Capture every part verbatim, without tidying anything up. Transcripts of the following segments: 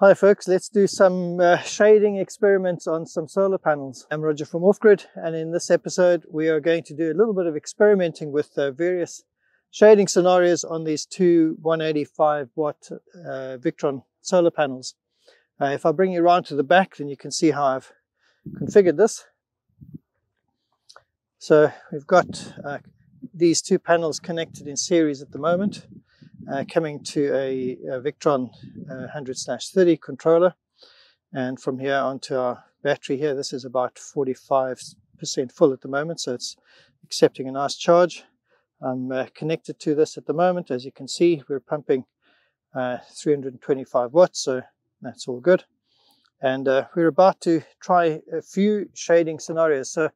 Hi folks, let's do some uh, shading experiments on some solar panels. I'm Roger from Offgrid, and in this episode we are going to do a little bit of experimenting with uh, various shading scenarios on these two one eighty-five watt uh, Victron solar panels. Uh, if I bring you around to the back, then you can see how I've configured this. So we've got uh, these two panels connected in series at the moment. Uh, coming to a, a Victron uh, one hundred slash thirty controller, and from here onto our battery here. This is about forty-five percent full at the moment, so it's accepting a nice charge. I'm uh, connected to this at the moment. As you can see, we're pumping uh, three hundred twenty-five watts, so that's all good. And uh, we're about to try a few shading scenarios. So if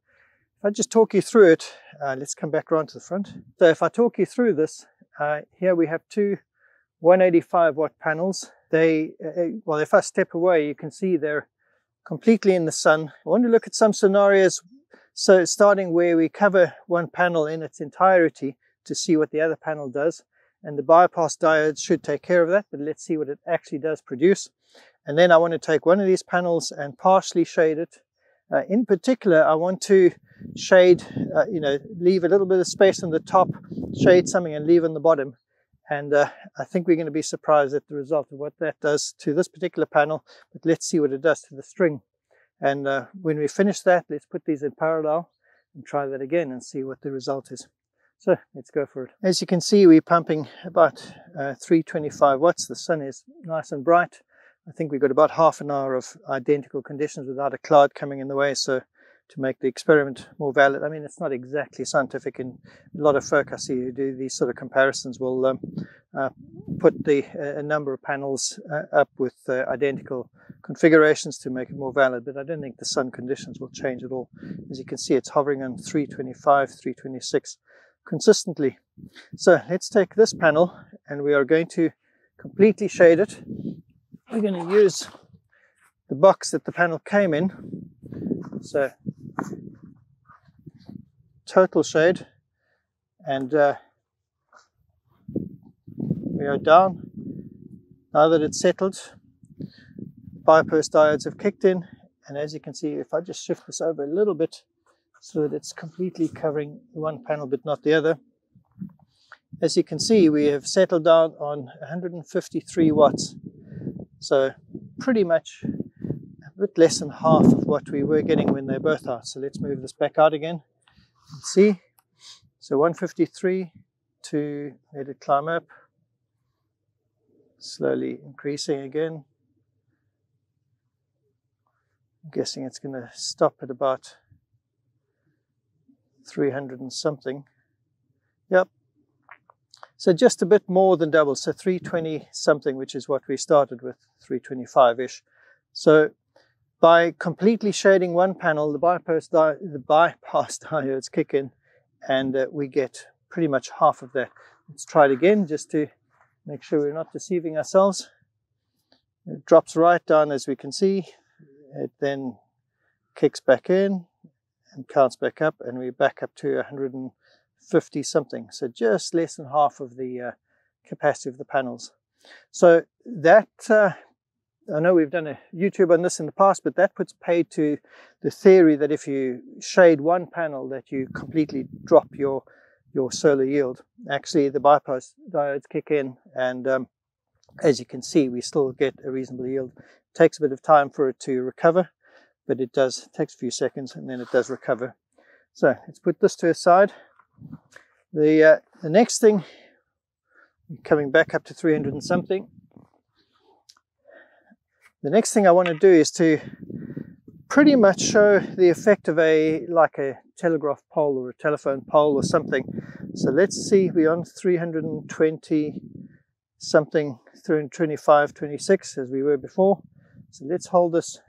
I just talk you through it, uh, let's come back around to the front. So if I talk you through this, Uh, here we have two one eighty-five watt panels. They, uh, well, if I step away, you can see they're completely in the sun. I want to look at some scenarios, so starting where we cover one panel in its entirety to see what the other panel does. And the bypass diode should take care of that, but let's see what it actually does produce. And then I want to take one of these panels and partially shade it. Uh, in particular, I want to shade, uh, you know, leave a little bit of space on the top, shade something and leave on the bottom. And uh, I think we're going to be surprised at the result of what that does to this particular panel. But let's see what it does to the string. And uh, when we finish that, let's put these in parallel and try that again and see what the result is. So let's go for it. As you can see, we're pumping about uh, three hundred twenty-five watts. The sun is nice and bright. I think we've got about half an hour of identical conditions without a cloud coming in the way, so to make the experiment more valid. I mean, it's not exactly scientific, and a lot of folk I see who do these sort of comparisons will um, uh, put the uh, a number of panels uh, up with uh, identical configurations to make it more valid, but I don't think the sun conditions will change at all. As you can see, it's hovering on three twenty-five, three twenty-six consistently. So let's take this panel, and we are going to completely shade it. We're going to use the box that the panel came in, so total shade, and uh, we are down. Now that it's settled, bypass diodes have kicked in, and as you can see, if I just shift this over a little bit so that it's completely covering one panel but not the other, as you can see, we have settled down on one hundred fifty-three watts. So pretty much a bit less than half of what we were getting when they're both out. So let's move this back out again and see. So one fifty-three to let it climb up. Slowly increasing again. I'm guessing it's going to stop at about three hundred and something. Yep. So just a bit more than double, so three twenty something, which is what we started with, three twenty-five-ish. So by completely shading one panel, the bypass, di the bypass diodes kick in, and uh, we get pretty much half of that. Let's try it again, just to make sure we're not deceiving ourselves. It drops right down, as we can see. It then kicks back in and counts back up, and we're back up to one hundred fifty something, so just less than half of the uh, capacity of the panels. So that, uh, I know we've done a YouTube on this in the past, but that puts paid to the theory that if you shade one panel that you completely drop your your solar yield. Actually, the bypass diodes kick in, and um, as you can see, we still get a reasonable yield. It takes a bit of time for it to recover, but it does, it takes a few seconds, and then it does recover. So let's put this to aside. The, uh, the next thing, coming back up to three hundred and something, the next thing I want to do is to pretty much show the effect of a, like a telegraph pole or a telephone pole or something. So let's see, we're on three hundred twenty something, three twenty-five, twenty-six as we were before. So let's hold this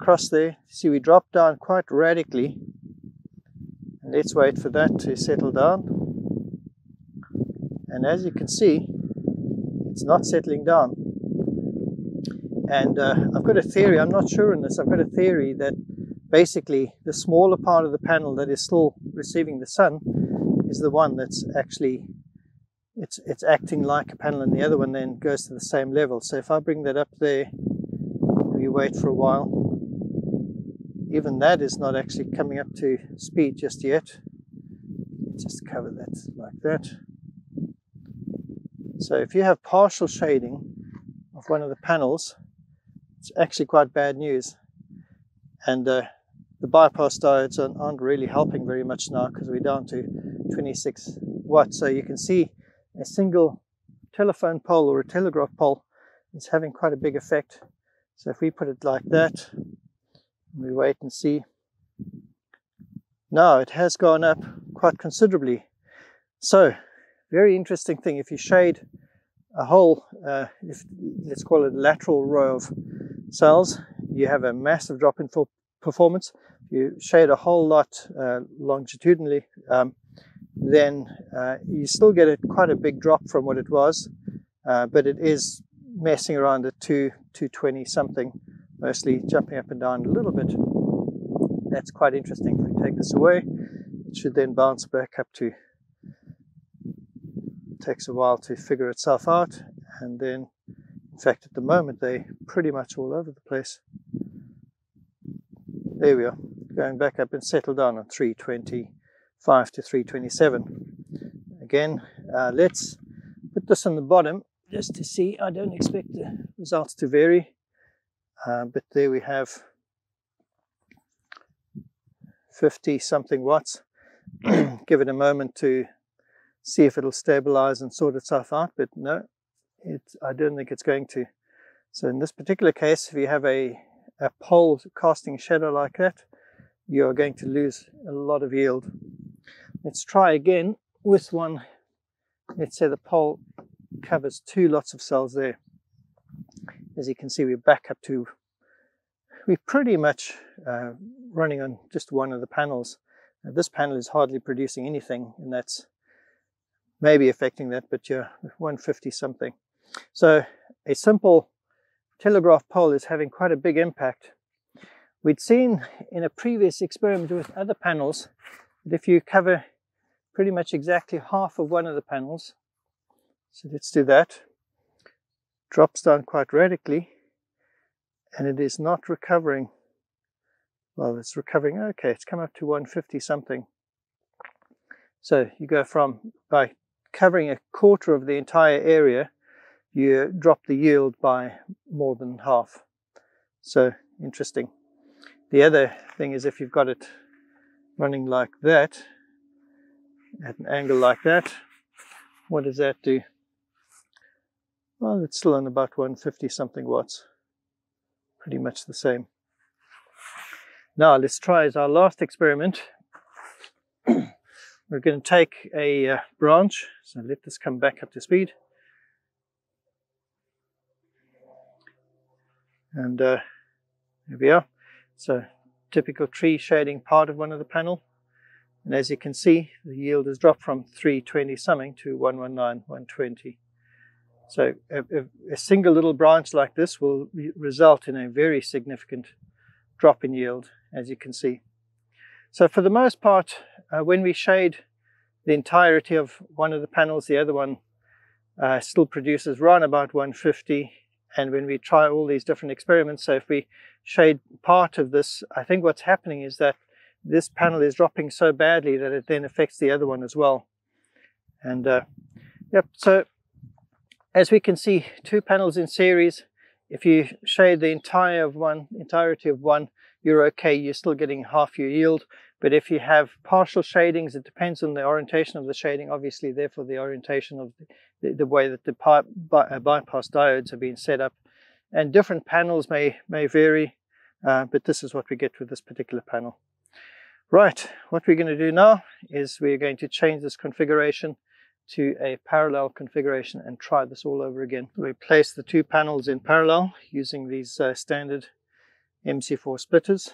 across there. See, we dropped down quite radically. Let's wait for that to settle down, and as you can see, it's not settling down. And uh, I've got a theory, I'm not sure on this, I've got a theory that basically the smaller part of the panel that is still receiving the sun is the one that's actually it's it's acting like a panel, and the other one then goes to the same level. So if I bring that up there, if you wait for a while, even that is not actually coming up to speed just yet. Just cover that like that. So if you have partial shading of one of the panels, it's actually quite bad news. And uh, the bypass diodes aren't really helping very much now, because we're down to twenty-six watts. So you can see a single telephone pole or a telegraph pole is having quite a big effect. So if we put it like that, we wait and see. Now it has gone up quite considerably. So very interesting thing, if you shade a whole, uh, if, let's call it a lateral row of cells, you have a massive drop in for performance. You shade a whole lot uh, longitudinally, um, then uh, you still get a, quite a big drop from what it was, uh, but it is messing around at two twenty something, mostly jumping up and down a little bit. That's quite interesting. If we take this away, it should then bounce back up to, it takes a while to figure itself out, and then in fact at the moment they're pretty much all over the place. There we are, going back up and settle down on three twenty-five to three twenty-seven. Again, uh, let's put this on the bottom just to see. I don't expect the results to vary, uh, but there we have fifty something watts. Give it a moment to see if it'll stabilize and sort itself out, but no, it, I don't think it's going to. So in this particular case, if you have a, a pole casting shadow like that, you are going to lose a lot of yield. Let's try again with one. Let's say the pole covers two lots of cells there. As you can see, we're back up to, we're pretty much uh, running on just one of the panels. Now, this panel is hardly producing anything, and that's maybe affecting that, but you're one fifty something. So a simple telegraph pole is having quite a big impact. We'd seen in a previous experiment with other panels that if you cover pretty much exactly half of one of the panels, so let's do that, drops down quite radically, and it is not recovering. Well, it's recovering, okay, it's come up to one fifty something. So you go from, by covering a quarter of the entire area, you drop the yield by more than half. So interesting. The other thing is, if you've got it running like that, at an angle like that, what does that do? Well, it's still on about one fifty something watts. Pretty much the same. Now let's try as our last experiment. We're going to take a uh, branch, so let this come back up to speed. And uh, there we are. So typical tree shading part of one of the panel. And as you can see, the yield has dropped from three twenty something to one nineteen, one twenty. So a, a single little branch like this will re result in a very significant drop in yield, as you can see. So for the most part, uh, when we shade the entirety of one of the panels, the other one uh, still produces around about one fifty. And when we try all these different experiments, so if we shade part of this, I think what's happening is that this panel is dropping so badly that it then affects the other one as well. And uh, yep, so as we can see, two panels in series, if you shade the entire of one, entirety of one, you're okay, you're still getting half your yield. But if you have partial shadings, it depends on the orientation of the shading, obviously, therefore the orientation of the, the way that the by, by, bypass diodes have been set up. And different panels may, may vary, uh, but this is what we get with this particular panel. Right, what we're going to do now is we're going to change this configuration to a parallel configuration and try this all over again. We place the two panels in parallel using these uh, standard M C four splitters,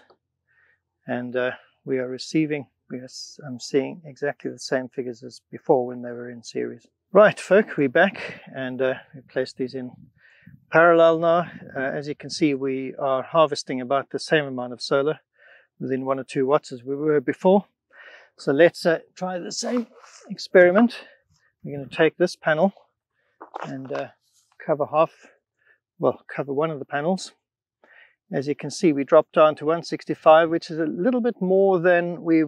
and uh, we are receiving, we are, I'm seeing exactly the same figures as before when they were in series. Right folk, we're back, and uh, we placed these in parallel now. Uh, as you can see, we are harvesting about the same amount of solar, within one or two watts as we were before. So let's uh, try the same experiment. We're going to take this panel and uh, cover half, well, cover one of the panels. As you can see, we dropped down to one sixty-five, which is a little bit more than we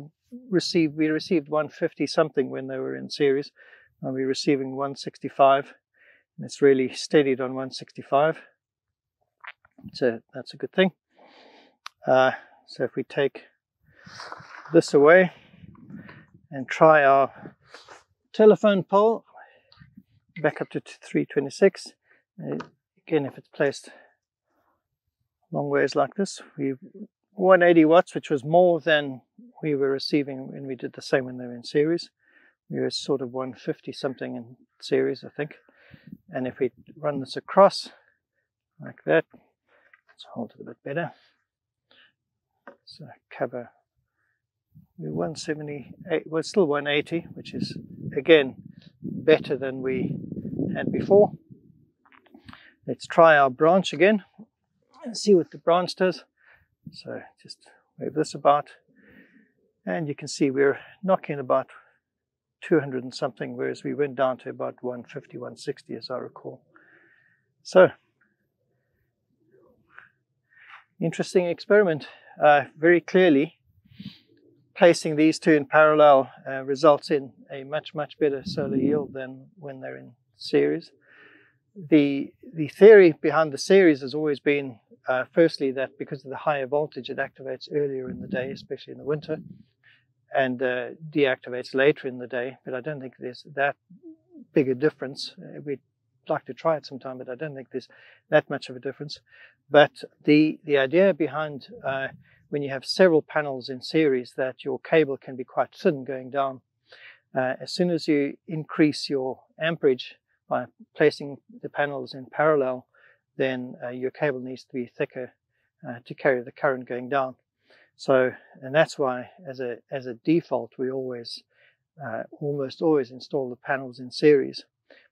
received. We received one fifty something when they were in series. Now we're receiving one sixty-five, and it's really steadied on one sixty-five. So that's a good thing. Uh, so if we take this away and try our telephone pole back up to three twenty-six, uh, again, if it's placed long ways like this, we one hundred eighty watts, which was more than we were receiving when we did the same when they were in series. We were sort of one fifty something in series, I think. And if we run this across like that, let's hold it a bit better. So cover, we're one seventy-eight, we're still one eighty, which is again better than we had before. Let's try our branch again and see what the branch does. So just move this about, and you can see we're knocking about two hundred and something, whereas we went down to about one fifty, one sixty as I recall. So interesting experiment. Uh, very clearly placing these two in parallel uh, results in a much much better solar yield than when they're in series. The the theory behind the series has always been uh, firstly that because of the higher voltage it activates earlier in the day, especially in the winter, and uh, deactivates later in the day, but I don't think there's that big a difference. Uh, we'd like to try it sometime, but I don't think there's that much of a difference. But the the idea behind uh, when you have several panels in series that your cable can be quite thin going down. Uh, as soon as you increase your amperage by placing the panels in parallel, then uh, your cable needs to be thicker uh, to carry the current going down. So, and that's why, as a as a default, we always, uh, almost always, install the panels in series.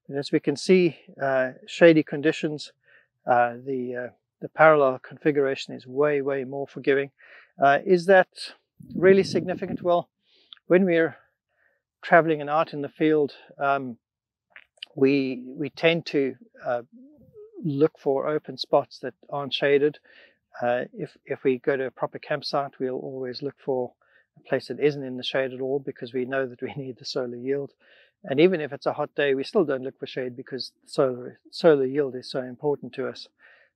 But as we can see, uh, shady conditions, uh, the uh, the parallel configuration is way way more forgiving. Uh, is that really significant? Well, when we're traveling and out in the field, um, we we tend to uh, look for open spots that aren't shaded. Uh, if, if we go to a proper campsite, we'll always look for a place that isn't in the shade at all, because we know that we need the solar yield. And even if it's a hot day, we still don't look for shade because solar, solar yield is so important to us.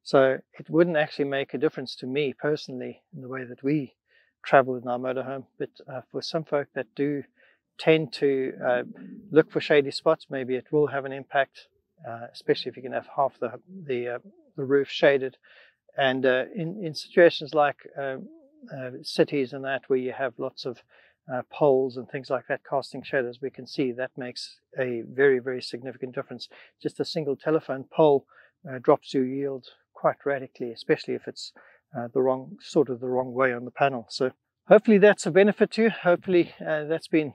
So it wouldn't actually make a difference to me personally in the way that we travel in our motorhome. But uh, for some folk that do tend to uh, look for shady spots, maybe it will have an impact, uh, especially if you can have half the, the, uh, the roof shaded. And uh, in, in situations like uh, uh, cities and that, where you have lots of uh, poles and things like that casting shadows, we can see that makes a very, very significant difference. Just a single telephone pole uh, drops your yield quite radically, especially if it's uh, the wrong, sort of the wrong way on the panel. So hopefully that's a benefit to you. Hopefully uh, that's been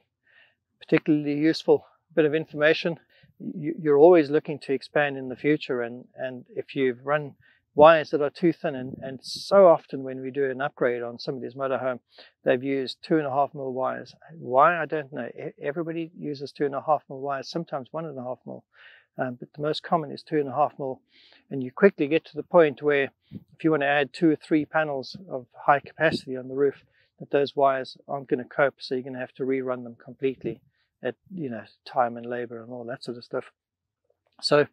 particularly useful bit of information. You, you're always looking to expand in the future, and, and if you've run wires that are too thin, and, and so often when we do an upgrade on somebody's motorhome, they've used two and a half mil wires. Why? I don't know. Everybody uses two and a half mil wires, sometimes one and a half mil, um, but the most common is two and a half mil. And you quickly get to the point where if you want to add two or three panels of high capacity on the roof, that those wires aren't going to cope, so you're going to have to rerun them completely at, you know, time and labor and all that sort of stuff. So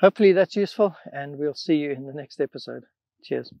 hopefully that's useful, and we'll see you in the next episode. Cheers.